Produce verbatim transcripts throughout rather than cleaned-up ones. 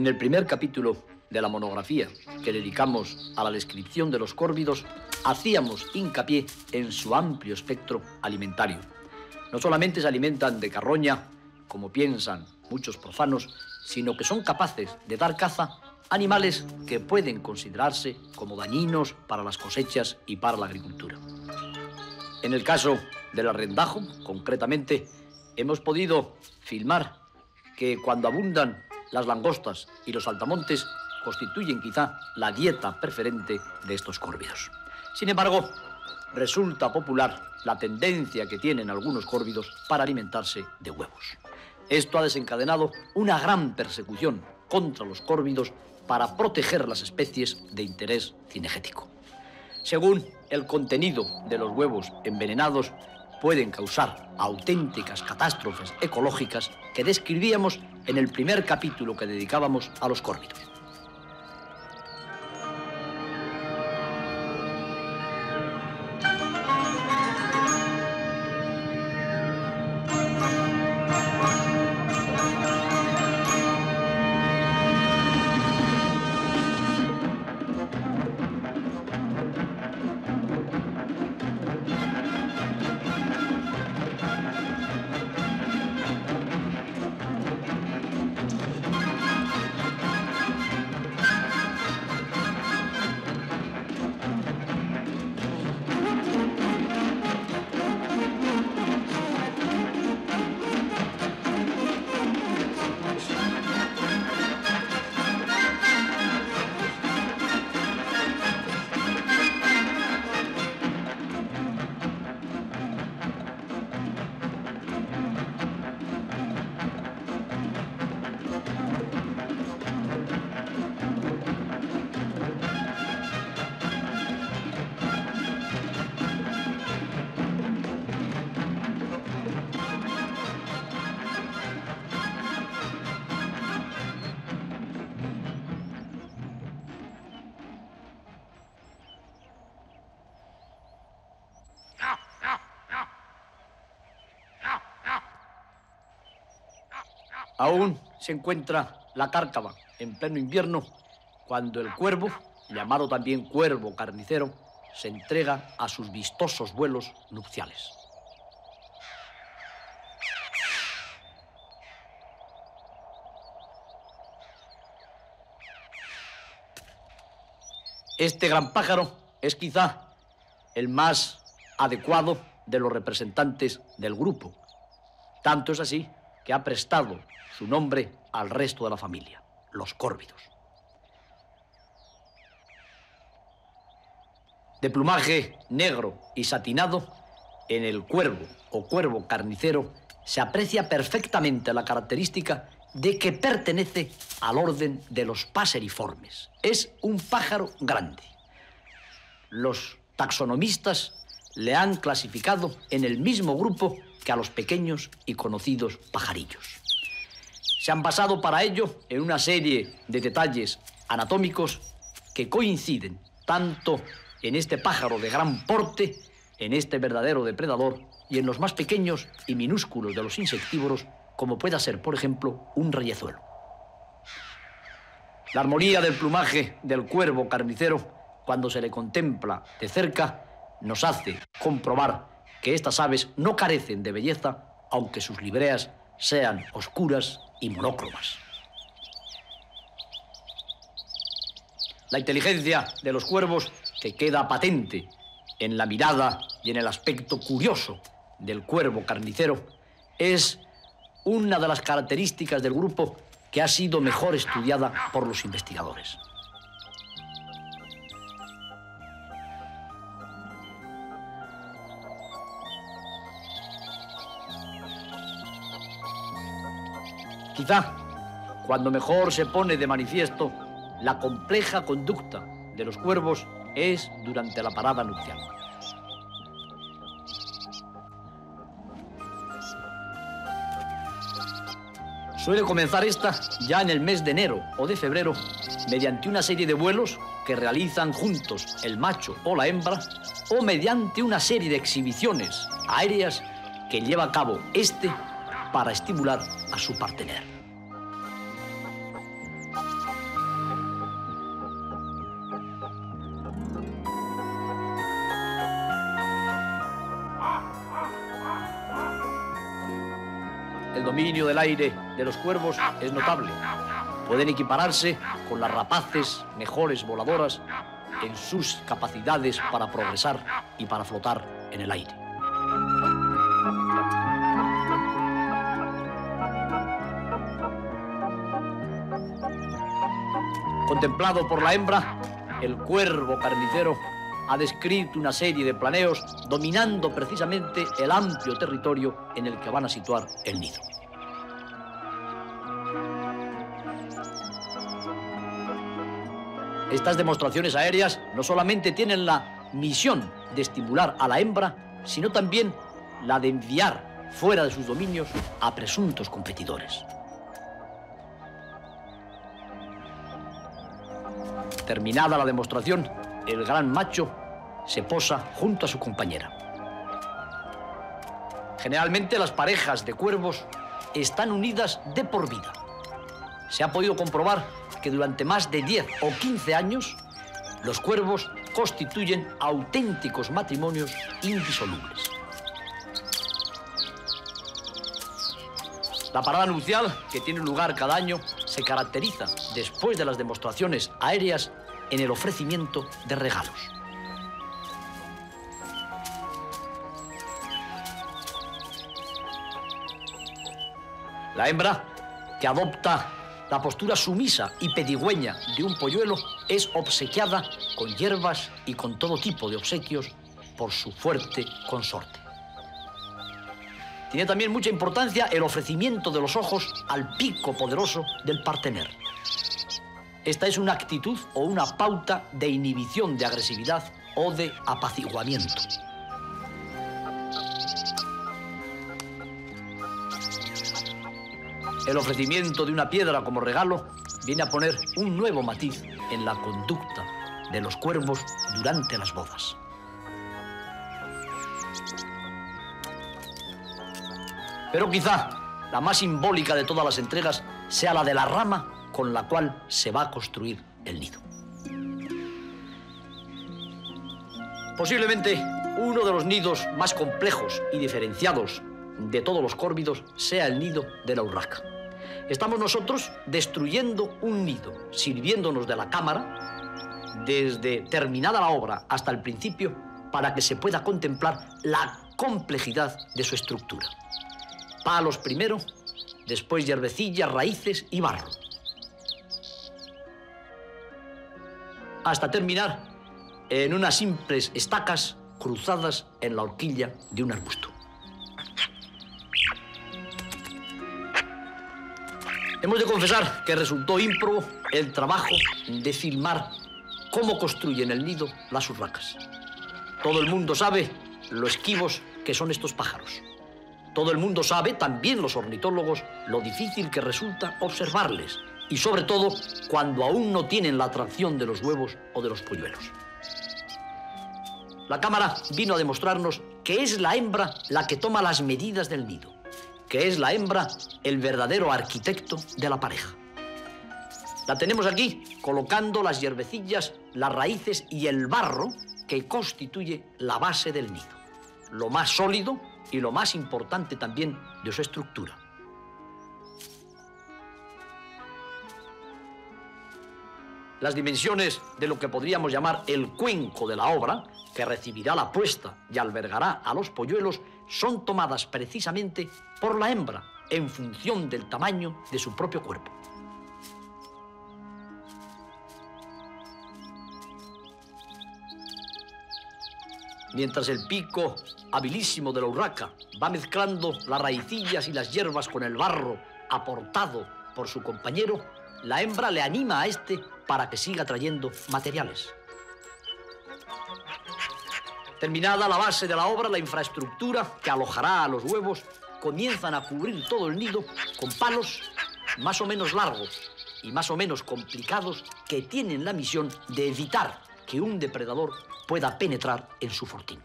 En el primer capítulo de la monografía que dedicamos a la descripción de los córvidos, hacíamos hincapié en su amplio espectro alimentario. No solamente se alimentan de carroña, como piensan muchos profanos, sino que son capaces de dar caza a animales que pueden considerarse como dañinos para las cosechas y para la agricultura. En el caso del arrendajo, concretamente, hemos podido filmar que cuando abundan las langostas y los saltamontes, constituyen quizá la dieta preferente de estos córvidos. Sin embargo, resulta popular la tendencia que tienen algunos córvidos para alimentarse de huevos. Esto ha desencadenado una gran persecución contra los córvidos para proteger las especies de interés cinegético. Según el contenido de los huevos envenenados, pueden causar auténticas catástrofes ecológicas que describíamos en el primer capítulo que dedicábamos a los córvidos. Aún se encuentra la cárcava en pleno invierno, cuando el cuervo, llamado también cuervo carnicero, se entrega a sus vistosos vuelos nupciales. Este gran pájaro es quizá el más adecuado de los representantes del grupo. Tanto es así que ha prestado su nombre al resto de la familia, los córvidos. De plumaje negro y satinado, en el cuervo o cuervo carnicero se aprecia perfectamente la característica de que pertenece al orden de los paseriformes. Es un pájaro grande. Los taxonomistas le han clasificado en el mismo grupo que a los pequeños y conocidos pajarillos. Se han basado para ello en una serie de detalles anatómicos que coinciden tanto en este pájaro de gran porte, en este verdadero depredador, y en los más pequeños y minúsculos de los insectívoros, como pueda ser, por ejemplo, un reyezuelo. La armonía del plumaje del cuervo carnicero, cuando se le contempla de cerca, nos hace comprobar que estas aves no carecen de belleza, aunque sus libreas sean oscuras y monócromas. La inteligencia de los cuervos, que queda patente en la mirada y en el aspecto curioso del cuervo carnicero, es una de las características del grupo que ha sido mejor estudiada por los investigadores. Quizá cuando mejor se pone de manifiesto la compleja conducta de los cuervos es durante la parada nupcial. Suele comenzar esta ya en el mes de enero o de febrero mediante una serie de vuelos que realizan juntos el macho o la hembra, o mediante una serie de exhibiciones aéreas que lleva a cabo este para estimular a su partener. el dominio del aire de los cuervos es notable. Pueden equipararse con las rapaces mejores voladoras en sus capacidades para progresar y para flotar en el aire. Contemplado por la hembra, el cuervo carnicero ha descrito una serie de planeos dominando precisamente el amplio territorio en el que van a situar el nido. Estas demostraciones aéreas no solamente tienen la misión de estimular a la hembra, sino también la de enviar fuera de sus dominios a presuntos competidores. Terminada la demostración, el gran macho se posa junto a su compañera. Generalmente las parejas de cuervos están unidas de por vida. Se ha podido comprobar que durante más de diez o quince años los cuervos constituyen auténticos matrimonios indisolubles. La parada nupcial, que tiene lugar cada año, se caracteriza, después de las demostraciones aéreas, en el ofrecimiento de regalos. La hembra, que adopta la postura sumisa y pedigüeña de un polluelo, es obsequiada con hierbas y con todo tipo de obsequios por su fuerte consorte. Tiene también mucha importancia el ofrecimiento de los ojos al pico poderoso del partener. Esta es una actitud o una pauta de inhibición de agresividad o de apaciguamiento. El ofrecimiento de una piedra como regalo viene a poner un nuevo matiz en la conducta de los cuervos durante las bodas. Pero quizá la más simbólica de todas las entregas sea la de la rama con la cual se va a construir el nido. Posiblemente uno de los nidos más complejos y diferenciados de todos los córvidos sea el nido de la urraca. Estamos nosotros destruyendo un nido, sirviéndonos de la cámara, desde terminada la obra hasta el principio, para que se pueda contemplar la complejidad de su estructura. Palos primero, después hierbecillas, raíces y barro. Hasta terminar en unas simples estacas cruzadas en la horquilla de un arbusto. Hemos de confesar que resultó ímprobo el trabajo de filmar cómo construyen el nido las urracas. Todo el mundo sabe lo esquivos que son estos pájaros. Todo el mundo sabe, también los ornitólogos, lo difícil que resulta observarles, y sobre todo cuando aún no tienen la atracción de los huevos o de los polluelos. La cámara vino a demostrarnos que es la hembra la que toma las medidas del nido, que es la hembra el verdadero arquitecto de la pareja. La tenemos aquí colocando las hierbecillas, las raíces y el barro que constituye la base del nido, lo más sólido y lo más importante también de su estructura. Las dimensiones de lo que podríamos llamar el cuenco de la obra, que recibirá la puesta y albergará a los polluelos, son tomadas precisamente por la hembra en función del tamaño de su propio cuerpo. Mientras el pico habilísimo de la urraca va mezclando las raicillas y las hierbas con el barro aportado por su compañero, la hembra le anima a este para que siga trayendo materiales. Terminada la base de la obra, la infraestructura que alojará a los huevos comienzan a cubrir todo el nido con palos más o menos largos y más o menos complicados que tienen la misión de evitar que un depredador pueda penetrar en su fortín.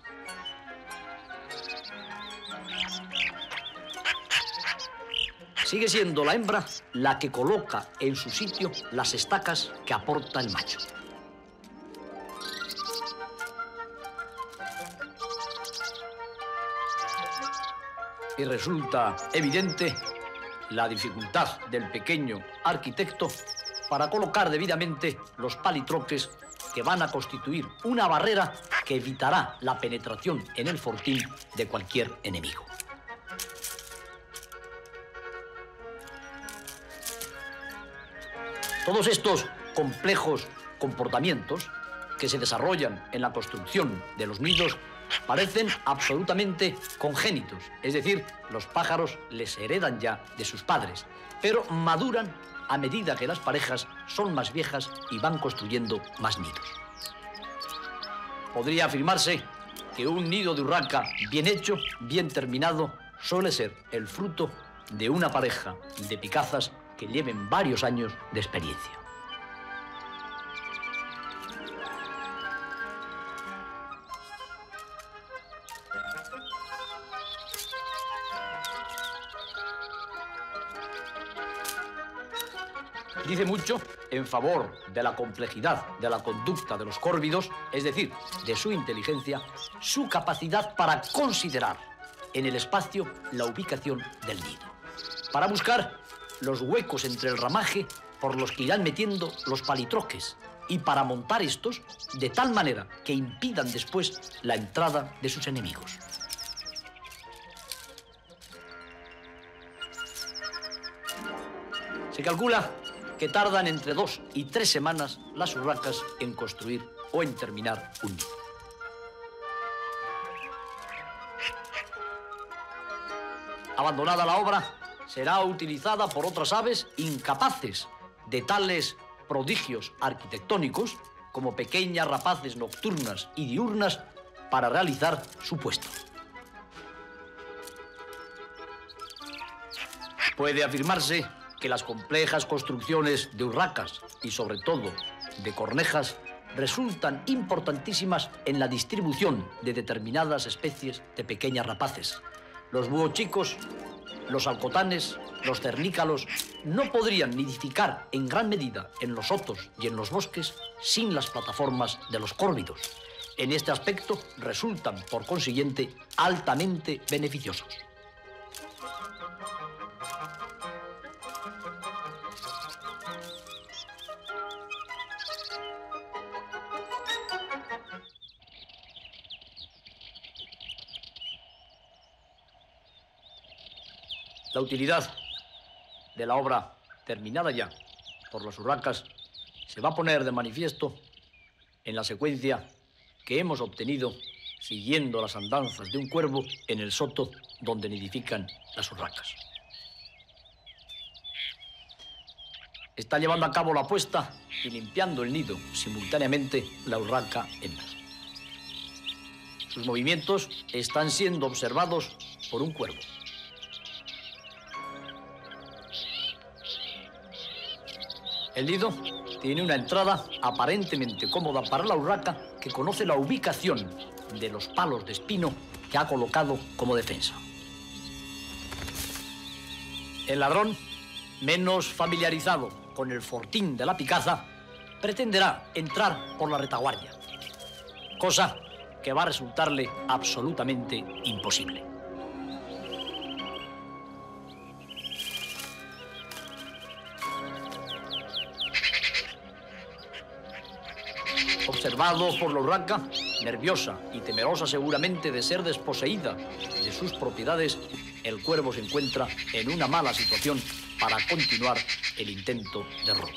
Sigue siendo la hembra la que coloca en su sitio las estacas que aporta el macho. Y resulta evidente la dificultad del pequeño arquitecto para colocar debidamente los palitroques que van a constituir una barrera que evitará la penetración en el fortín de cualquier enemigo. Todos estos complejos comportamientos que se desarrollan en la construcción de los nidos parecen absolutamente congénitos, es decir, los pájaros les heredan ya de sus padres, pero maduran a medida que las parejas son más viejas y van construyendo más nidos. Podría afirmarse que un nido de urraca bien hecho, bien terminado, suele ser el fruto de una pareja de picazas que lleven varios años de experiencia. Dice mucho en favor de la complejidad de la conducta de los córvidos, es decir, de su inteligencia, su capacidad para considerar en el espacio la ubicación del nido, para buscar los huecos entre el ramaje por los que irán metiendo los palitroques y para montar estos de tal manera que impidan después la entrada de sus enemigos. Se calcula que tardan entre dos y tres semanas las urracas en construir o en terminar un nido. Abandonada la obra, será utilizada por otras aves incapaces de tales prodigios arquitectónicos como pequeñas rapaces nocturnas y diurnas para realizar su puesto. Puede afirmarse que las complejas construcciones de urracas y, sobre todo, de cornejas resultan importantísimas en la distribución de determinadas especies de pequeñas rapaces. Los búhos chicos, los alcotanes, los cernícalos no podrían nidificar en gran medida en los sotos y en los bosques sin las plataformas de los córvidos. En este aspecto resultan, por consiguiente, altamente beneficiosos. La utilidad de la obra terminada ya por las urracas se va a poner de manifiesto en la secuencia que hemos obtenido siguiendo las andanzas de un cuervo en el soto donde nidifican las urracas. Está llevando a cabo la puesta y limpiando el nido simultáneamente la urraca hembra. Sus movimientos están siendo observados por un cuervo. El nido tiene una entrada aparentemente cómoda para la urraca que conoce la ubicación de los palos de espino que ha colocado como defensa. El ladrón, menos familiarizado con el fortín de la picaza, pretenderá entrar por la retaguardia, cosa que va a resultarle absolutamente imposible. Observado por la urraca, nerviosa y temerosa seguramente de ser desposeída de sus propiedades, el cuervo se encuentra en una mala situación para continuar el intento de robo.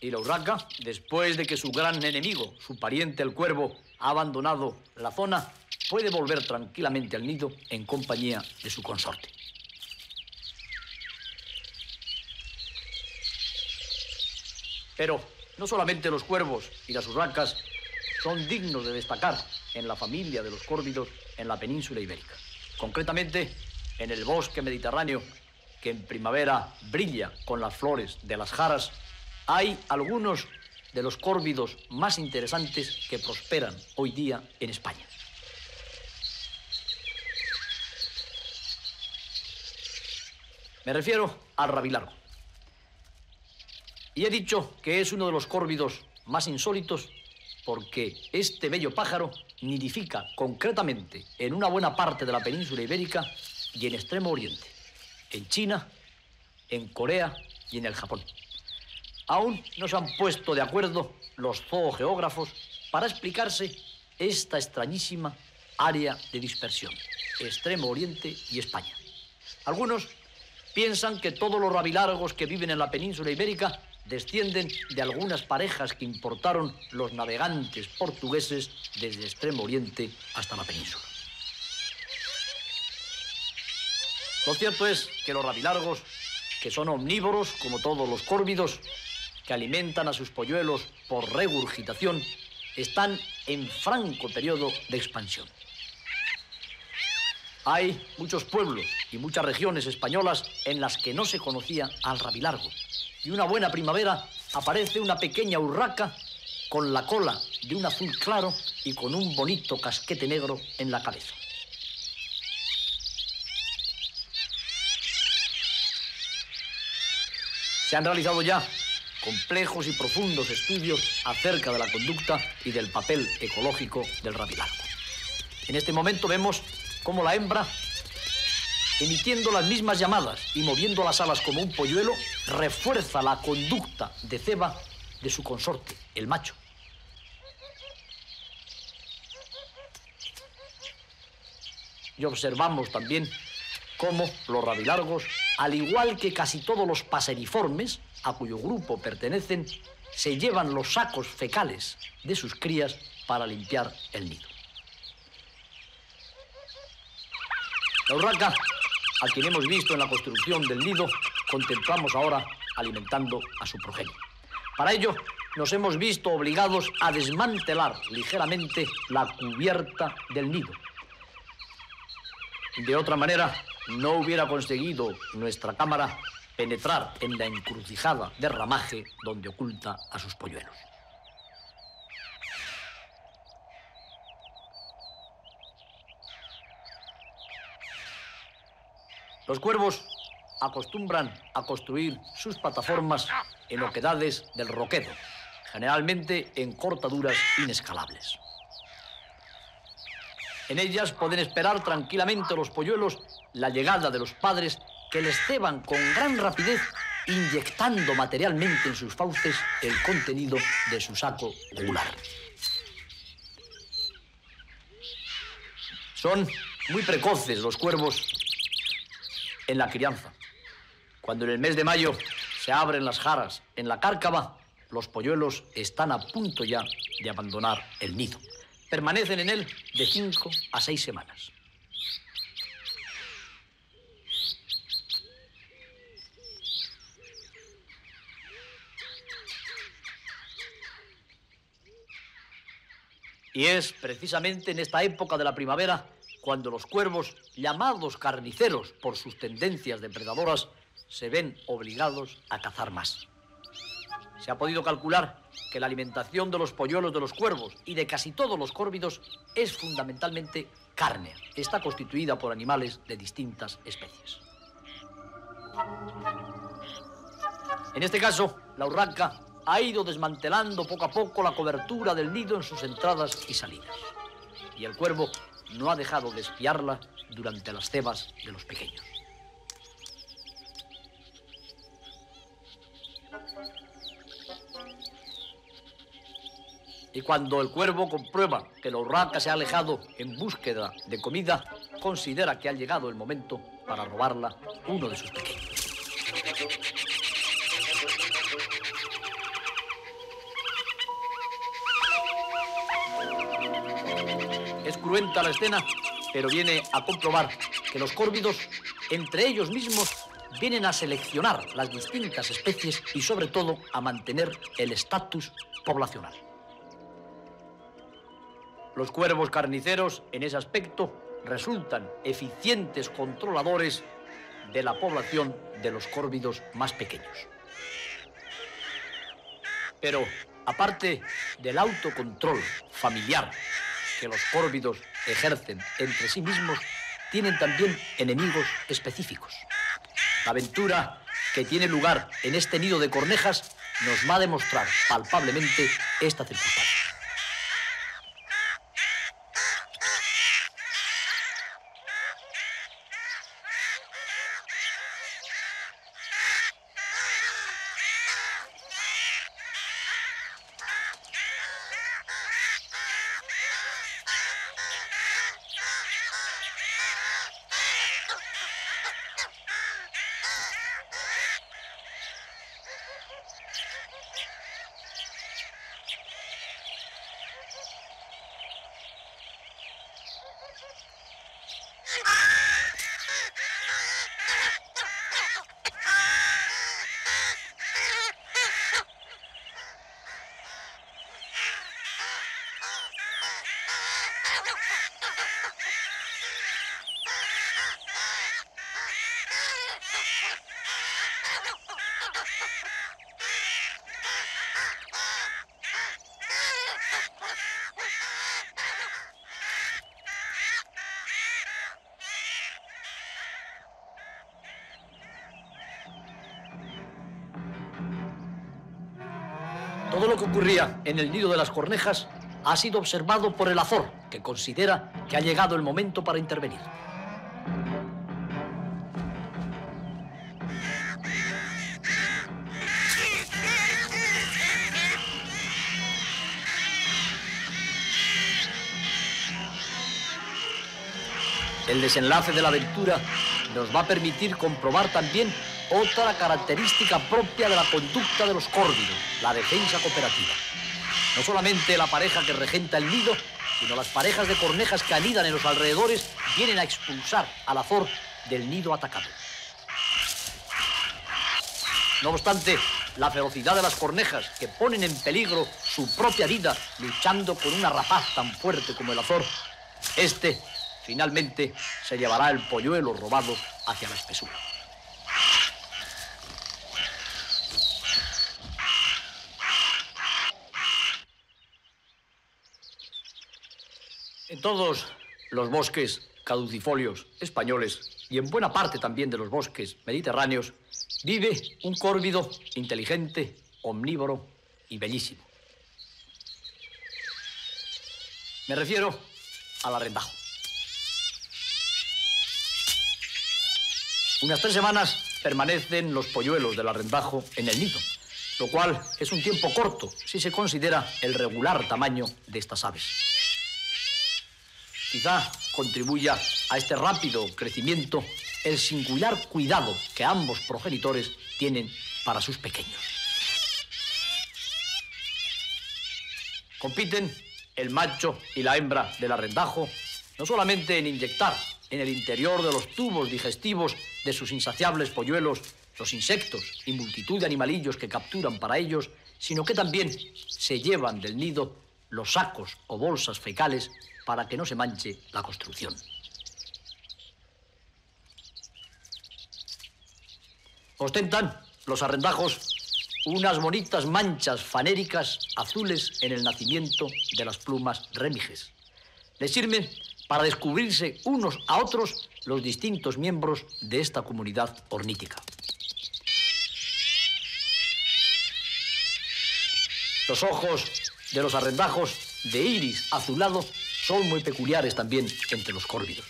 Y la urraca, después de que su gran enemigo, su pariente el cuervo, ha abandonado la zona, puede volver tranquilamente al nido en compañía de su consorte. Pero no solamente los cuervos y las urracas son dignos de destacar en la familia de los córvidos en la península ibérica, concretamente en el bosque mediterráneo que en primavera brilla con las flores de las jaras, hay algunos de los córvidos más interesantes que prosperan hoy día en España. Me refiero al rabilargo. Y he dicho que es uno de los córvidos más insólitos porque este bello pájaro nidifica concretamente en una buena parte de la península ibérica y en Extremo Oriente, en China, en Corea y en el Japón. Aún no se han puesto de acuerdo los zoogeógrafos para explicarse esta extrañísima área de dispersión, Extremo Oriente y España. Algunos piensan que todos los rabilargos que viven en la península ibérica descienden de algunas parejas que importaron los navegantes portugueses desde Extremo Oriente hasta la península. Lo cierto es que los rabilargos, que son omnívoros como todos los córvidos, que alimentan a sus polluelos por regurgitación, están en franco periodo de expansión. Hay muchos pueblos y muchas regiones españolas en las que no se conocía al rabilargo, y una buena primavera aparece una pequeña urraca con la cola de un azul claro y con un bonito casquete negro en la cabeza. Se han realizado ya complejos y profundos estudios acerca de la conducta y del papel ecológico del rabilargo. En este momento vemos cómo la hembra, emitiendo las mismas llamadas y moviendo las alas como un polluelo, refuerza la conducta de ceba de su consorte, el macho. Y observamos también cómo los rabilargos, al igual que casi todos los paseriformes, a cuyo grupo pertenecen, se llevan los sacos fecales de sus crías para limpiar el nido. La urraca, a quien hemos visto en la construcción del nido, contemplamos ahora alimentando a su progenie. Para ello, nos hemos visto obligados a desmantelar ligeramente la cubierta del nido. De otra manera, no hubiera conseguido nuestra cámara penetrar en la encrucijada de ramaje donde oculta a sus polluelos. Los cuervos acostumbran a construir sus plataformas en oquedades del roquedo, generalmente en cortaduras inescalables. En ellas pueden esperar tranquilamente los polluelos la llegada de los padres, que les ceban con gran rapidez, inyectando materialmente en sus fauces el contenido de su saco ovular. Son muy precoces los cuervos en la crianza. Cuando en el mes de mayo se abren las jaras en la cárcava, los polluelos están a punto ya de abandonar el nido. Permanecen en él de cinco a seis semanas. Y es precisamente en esta época de la primavera cuando los cuervos, llamados carniceros por sus tendencias depredadoras, se ven obligados a cazar más. Se ha podido calcular que la alimentación de los polluelos de los cuervos y de casi todos los córvidos es fundamentalmente carne. Está constituida por animales de distintas especies. En este caso, la urraca ha ido desmantelando poco a poco la cobertura del nido en sus entradas y salidas. Y el cuervo no ha dejado de espiarla durante las cebas de los pequeños. Y cuando el cuervo comprueba que la urraca se ha alejado en búsqueda de comida, considera que ha llegado el momento para robarla uno de sus pequeños. Es cruenta la escena, pero viene a comprobar que los córvidos, entre ellos mismos, vienen a seleccionar las distintas especies y, sobre todo, a mantener el estatus poblacional. Los cuervos carniceros, en ese aspecto, resultan eficientes controladores de la población de los córvidos más pequeños. Pero, aparte del autocontrol familiar que los córvidos ejercen entre sí mismos, tienen también enemigos específicos. La aventura que tiene lugar en este nido de cornejas nos va a demostrar palpablemente esta circunstancia. Todo lo que ocurría en el nido de las cornejas ha sido observado por el Azor, que considera que ha llegado el momento para intervenir. El desenlace de la aventura nos va a permitir comprobar también otra característica propia de la conducta de los córvidos, la defensa cooperativa. No solamente la pareja que regenta el nido, sino las parejas de cornejas que anidan en los alrededores vienen a expulsar al Azor del nido atacado. No obstante, la ferocidad de las cornejas, que ponen en peligro su propia vida luchando con una rapaz tan fuerte como el Azor, este finalmente se llevará el polluelo robado hacia la espesura. En todos los bosques caducifolios españoles y en buena parte también de los bosques mediterráneos vive un córvido inteligente, omnívoro y bellísimo. Me refiero al arrendajo. Unas tres semanas permanecen los polluelos del arrendajo en el nido, lo cual es un tiempo corto si se considera el regular tamaño de estas aves. Quizá contribuya a este rápido crecimiento el singular cuidado que ambos progenitores tienen para sus pequeños. Compiten el macho y la hembra del arrendajo no solamente en inyectar en el interior de los tubos digestivos de sus insaciables polluelos los insectos y multitud de animalillos que capturan para ellos, sino que también se llevan del nido los sacos o bolsas fecales para que no se manche la construcción. Ostentan los arrendajos unas bonitas manchas fanéricas azules en el nacimiento de las plumas remiges. Les sirven para descubrirse unos a otros los distintos miembros de esta comunidad ornítica. Los ojos de los arrendajos de iris azulado son muy peculiares también entre los córvidos.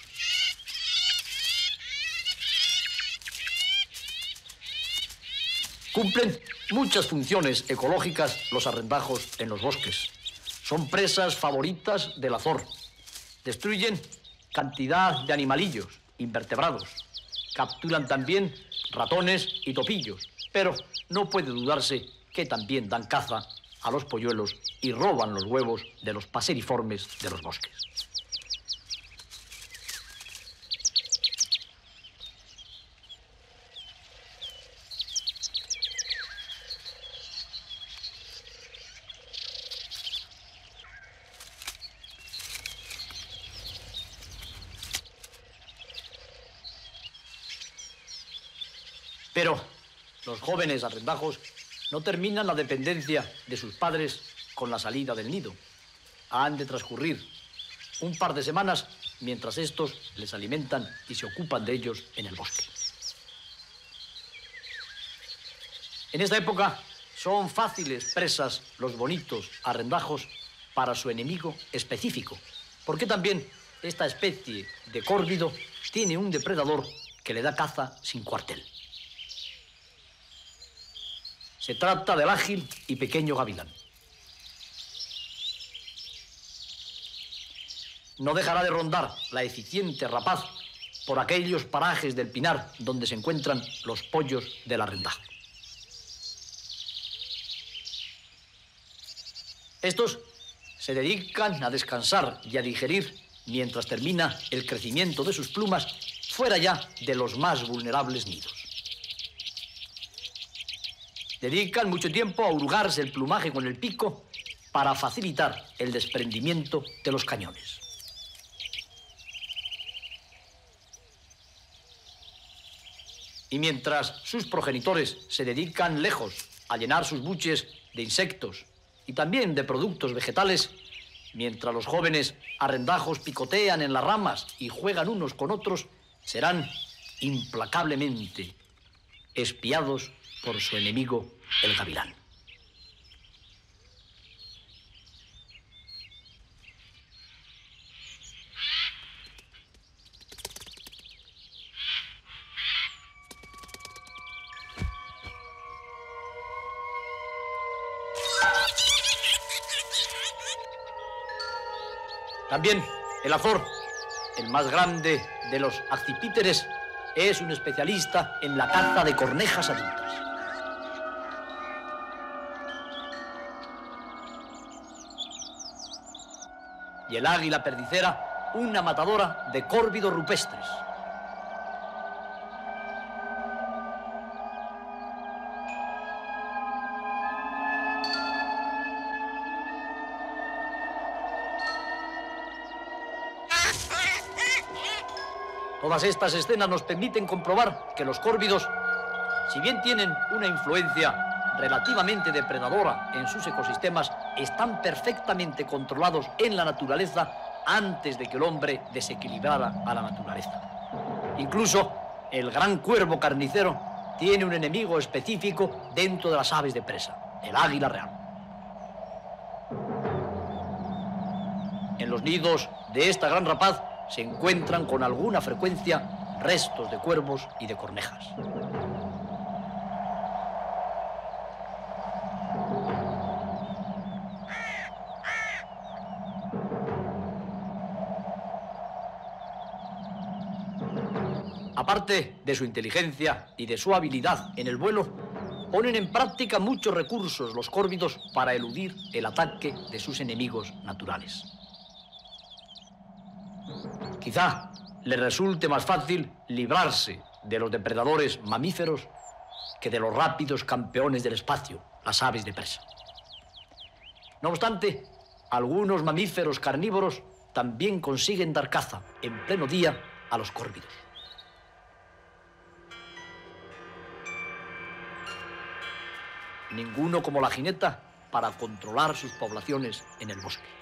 Cumplen muchas funciones ecológicas los arrendajos en los bosques. Son presas favoritas del Azor. Destruyen cantidad de animalillos, invertebrados. Capturan también ratones y topillos, pero no puede dudarse que también dan caza a los polluelos y roban los huevos de los paseriformes de los bosques. Pero los jóvenes arrendajos no terminan la dependencia de sus padres con la salida del nido. Han de transcurrir un par de semanas mientras estos les alimentan y se ocupan de ellos en el bosque. En esta época son fáciles presas los bonitos arrendajos para su enemigo específico, porque también esta especie de córvido tiene un depredador que le da caza sin cuartel. Se trata del ágil y pequeño gavilán. No dejará de rondar la eficiente rapaz por aquellos parajes del pinar donde se encuentran los pollos del arrendajo. Estos se dedican a descansar y a digerir mientras termina el crecimiento de sus plumas fuera ya de los más vulnerables nidos. Dedican mucho tiempo a hurgarse el plumaje con el pico para facilitar el desprendimiento de los cañones. Y mientras sus progenitores se dedican lejos a llenar sus buches de insectos y también de productos vegetales, mientras los jóvenes arrendajos picotean en las ramas y juegan unos con otros, serán implacablemente espiados por su enemigo, el gavilán. También el azor, el más grande de los accipíteres, es un especialista en la caza de cornejas adultas. Y el águila perdicera, una matadora de córvidos rupestres. Todas estas escenas nos permiten comprobar que los córvidos, si bien tienen una influencia relativamente depredadora en sus ecosistemas, están perfectamente controlados en la naturaleza antes de que el hombre desequilibrara a la naturaleza. Incluso el gran cuervo carnicero tiene un enemigo específico dentro de las aves de presa, el águila real. En los nidos de esta gran rapaz se encuentran con alguna frecuencia restos de cuervos y de cornejas. Aparte de su inteligencia y de su habilidad en el vuelo, ponen en práctica muchos recursos los córvidos para eludir el ataque de sus enemigos naturales. Quizá le resulte más fácil librarse de los depredadores mamíferos que de los rápidos campeones del espacio, las aves de presa. No obstante, algunos mamíferos carnívoros también consiguen dar caza en pleno día a los córvidos. Ninguno como la jineta para controlar sus poblaciones en el bosque.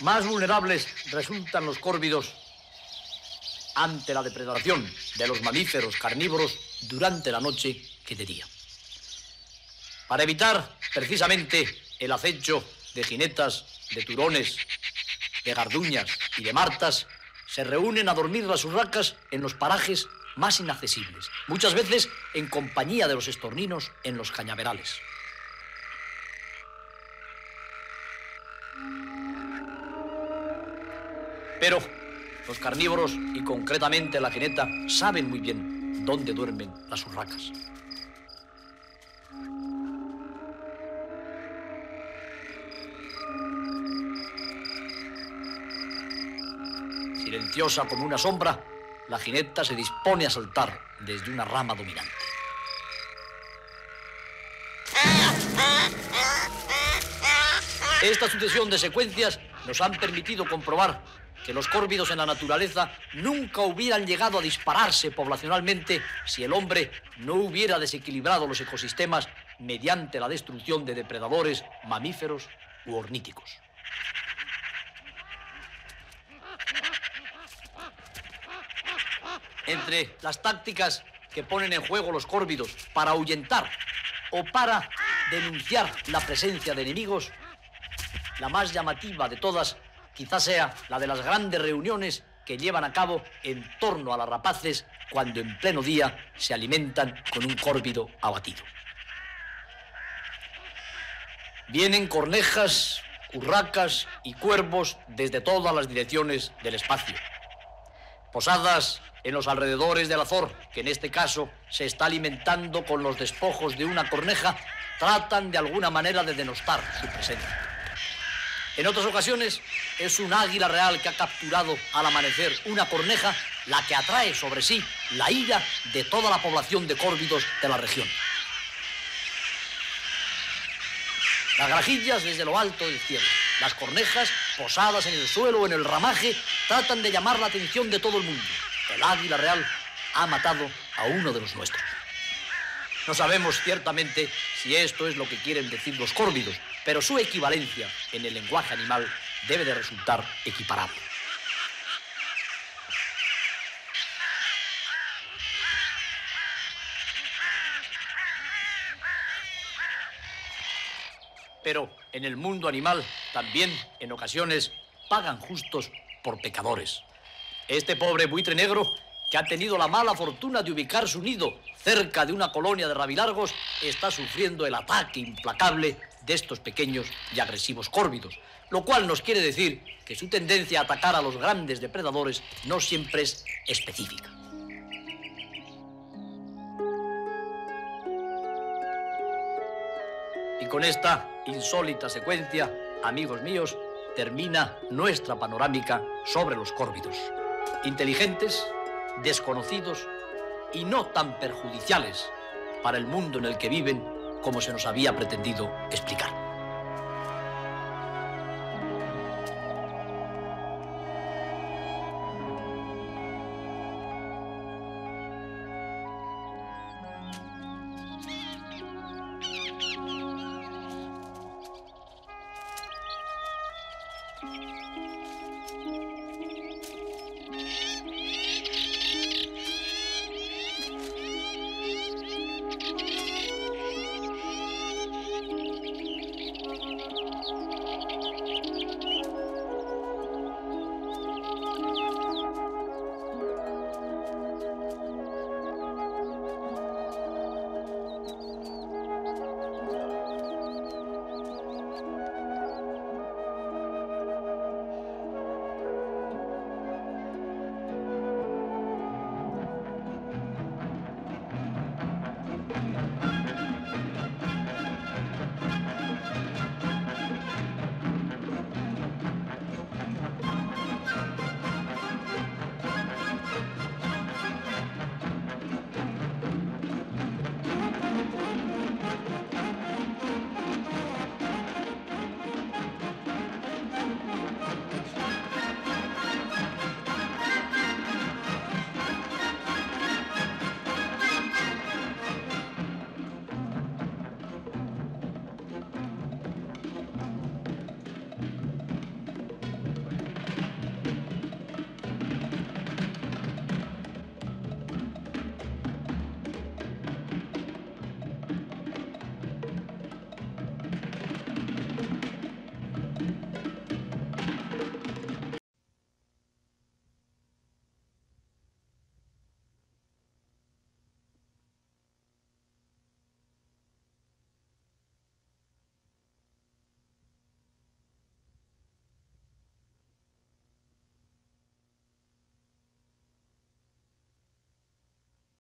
Más vulnerables resultan los córvidos ante la depredación de los mamíferos carnívoros durante la noche que de día. Para evitar precisamente el acecho de jinetas, de turones, de garduñas y de martas, se reúnen a dormir las urracas en los parajes más inaccesibles, muchas veces en compañía de los estorninos en los cañaverales. Pero los carnívoros, y concretamente la jineta, saben muy bien dónde duermen las urracas. Silenciosa como una sombra, la jineta se dispone a saltar desde una rama dominante. Esta sucesión de secuencias nos han permitido comprobar que los córvidos en la naturaleza nunca hubieran llegado a dispararse poblacionalmente si el hombre no hubiera desequilibrado los ecosistemas mediante la destrucción de depredadores, mamíferos u orníticos. Entre las tácticas que ponen en juego los córvidos para ahuyentar o para denunciar la presencia de enemigos, la más llamativa de todas quizás sea la de las grandes reuniones que llevan a cabo en torno a las rapaces cuando en pleno día se alimentan con un córvido abatido. Vienen cornejas, urracas y cuervos desde todas las direcciones del espacio. posadas en los alrededores del Azor, que en este caso se está alimentando con los despojos de una corneja, tratan de alguna manera de denostar su presencia. En otras ocasiones es un águila real que ha capturado al amanecer una corneja, la que atrae sobre sí la ira de toda la población de córvidos de la región. Las grajillas desde lo alto del cielo, las cornejas posadas en el suelo o en el ramaje, tratan de llamar la atención de todo el mundo. El águila real ha matado a uno de los nuestros. No sabemos ciertamente si esto es lo que quieren decir los córvidos, pero su equivalencia en el lenguaje animal debe de resultar equiparable. Pero en el mundo animal también, en ocasiones, pagan justos por pecadores. Este pobre buitre negro, que ha tenido la mala fortuna de ubicar su nido cerca de una colonia de rabilargos, está sufriendo el ataque implacable de estos pequeños y agresivos córvidos, lo cual nos quiere decir que su tendencia a atacar a los grandes depredadores no siempre es específica. Y con esta insólita secuencia, amigos míos, termina nuestra panorámica sobre los córvidos. Inteligentes, desconocidos y no tan perjudiciales para el mundo en el que viven como se nos había pretendido explicar.